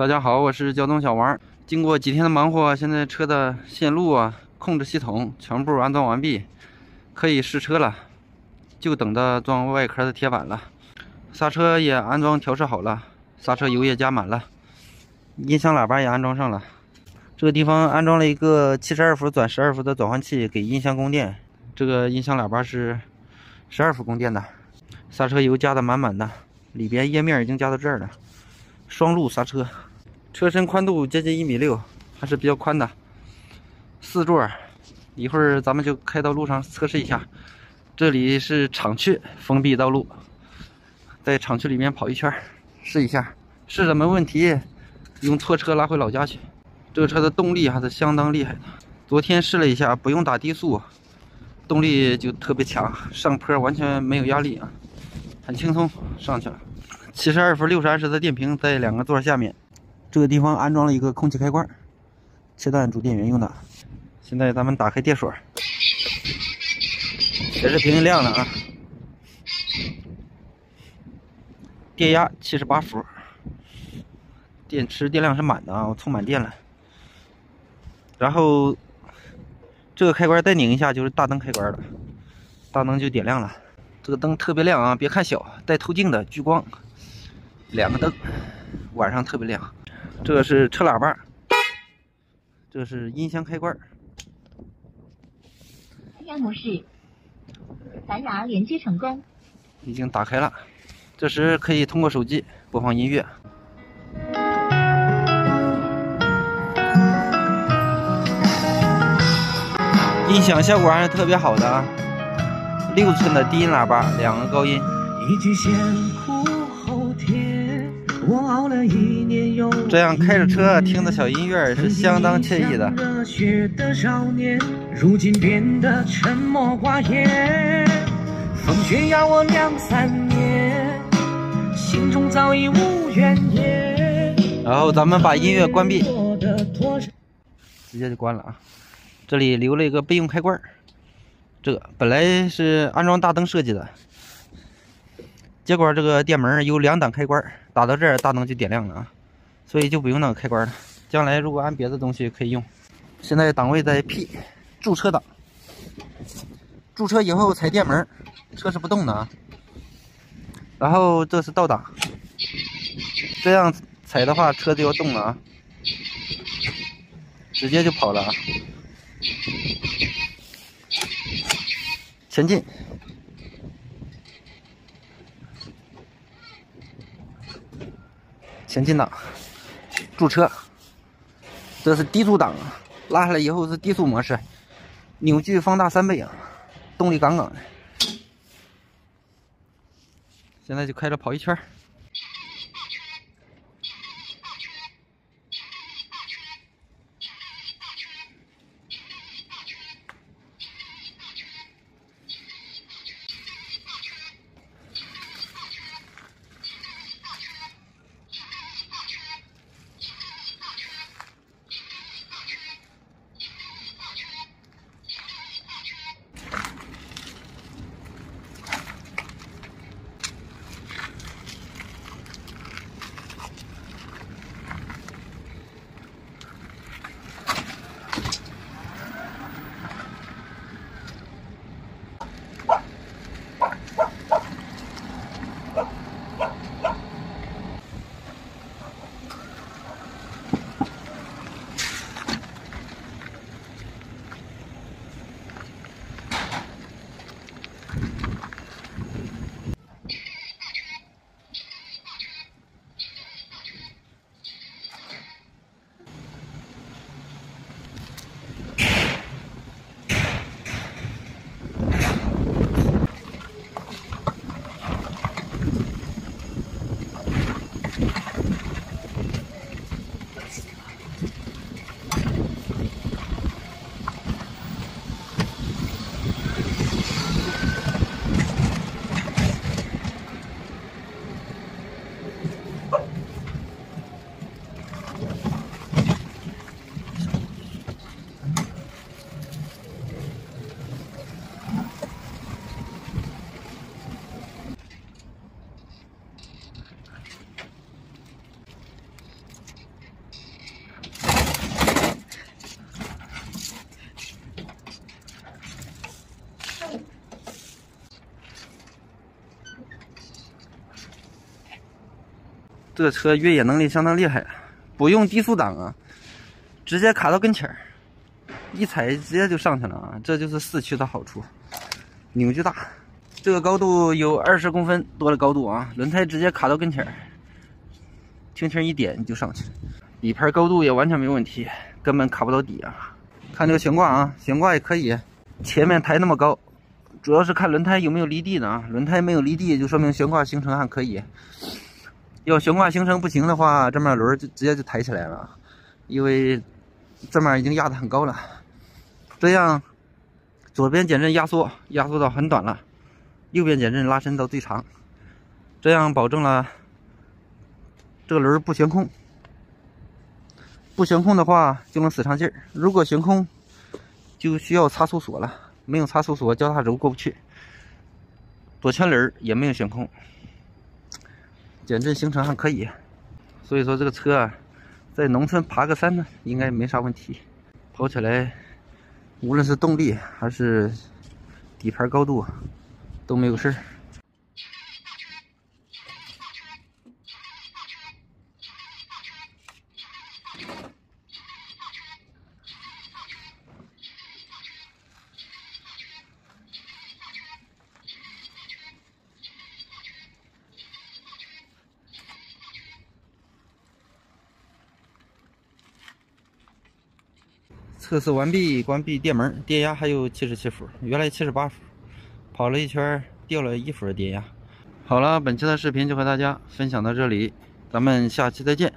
大家好，我是交通小王。经过几天的忙活，现在车的线路啊、控制系统全部安装完毕，可以试车了，就等着装外壳的贴板了。刹车也安装调试好了，刹车油也加满了，音响喇叭也安装上了。这个地方安装了一个72伏转12伏的转换器给音箱供电，这个音响喇叭是12伏供电的。刹车油加的满满的，里边液面已经加到这儿了。双路刹车，车身宽度接近1.6米，还是比较宽的。4座，一会儿咱们就开到路上测试一下。这里是厂区封闭道路，在厂区里面跑一圈试一下，试着没问题，用拖车拉回老家去。这个车的动力还是相当厉害的，昨天试了一下，不用打低速，动力就特别强，上坡完全没有压力啊，很轻松上去了。72伏60安时的电瓶在2个座下面，这个地方安装了一个空气开关，切断主电源用的。现在咱们打开电水，显示屏亮了啊，电压78伏，电池电量是满的啊，我充满电了。然后这个开关再拧一下就是大灯开关了，大灯就点亮了。这个灯特别亮啊，别看小，带透镜的聚光，2个灯，晚上特别亮。这个是车喇叭，这个是音箱开关。开关模式，蓝牙连接成功，已经打开了。这时可以通过手机播放音乐。音响效果还是特别好的啊，6寸的低音喇叭，2个高音。这样开着车听着小音乐是相当惬意的。然后咱们把音乐关闭，直接就关了啊。这里留了一个备用开关，这个本来是安装大灯设计的，结果这个电门有2档开关，打到这儿大灯就点亮了啊，所以就不用那个开关了。将来如果安别的东西可以用。现在档位在 P 驻车档，驻车以后踩电门，车是不动的啊。然后这是倒档，这样踩的话车就要动了啊，直接就跑了啊。前进，前进档，驻车，这是低速档，拉下来以后是低速模式，扭矩放大3倍啊，动力杠杠的。现在就开着跑一圈。这个车越野能力相当厉害，不用低速档啊，直接卡到跟前儿，一踩直接就上去了啊！这就是四驱的好处，扭矩大，这个高度有20公分多的高度啊，轮胎直接卡到跟前儿，轻轻一点你就上去了，底盘高度也完全没问题，根本卡不到底啊！看这个悬挂啊，悬挂也可以，前面抬那么高。 主要是看轮胎有没有离地的啊，轮胎没有离地就说明悬挂行程还可以。要悬挂行程不行的话，这面轮就直接就抬起来了，因为这面已经压得很高了。这样，左边减震压缩到很短了，右边减震拉伸到最长，这样保证了这个轮不悬空。不悬空的话就能使上劲儿，如果悬空就需要差速锁了。 没有差速锁，交叉轴过不去，左前轮也没有悬空，减震行程还可以，所以说这个车啊，在农村爬个山呢，应该没啥问题。跑起来，无论是动力还是底盘高度，都没有事儿。测试完毕，关闭电门，电压还有77伏，原来78伏，跑了一圈掉了1伏的电压。好了，本期的视频就和大家分享到这里，咱们下期再见。